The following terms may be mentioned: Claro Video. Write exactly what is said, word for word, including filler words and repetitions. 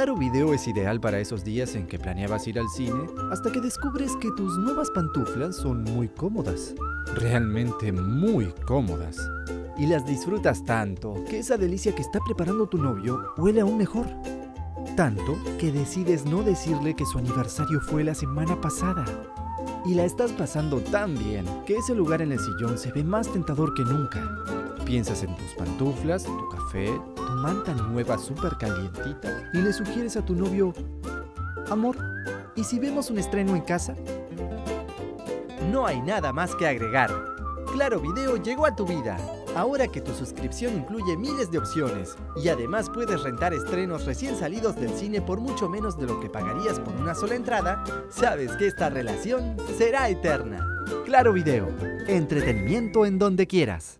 Claro Video es ideal para esos días en que planeabas ir al cine hasta que descubres que tus nuevas pantuflas son muy cómodas, realmente muy cómodas. Y las disfrutas tanto que esa delicia que está preparando tu novio huele aún mejor. Tanto que decides no decirle que su aniversario fue la semana pasada. Y la estás pasando tan bien que ese lugar en el sillón se ve más tentador que nunca. Piensas en tus pantuflas, tu café, tu manta nueva súper calientita y le sugieres a tu novio: amor, ¿y si vemos un estreno en casa? No hay nada más que agregar. Claro Video llegó a tu vida. Ahora que tu suscripción incluye miles de opciones y además puedes rentar estrenos recién salidos del cine por mucho menos de lo que pagarías por una sola entrada, sabes que esta relación será eterna. Claro Video, entretenimiento en donde quieras.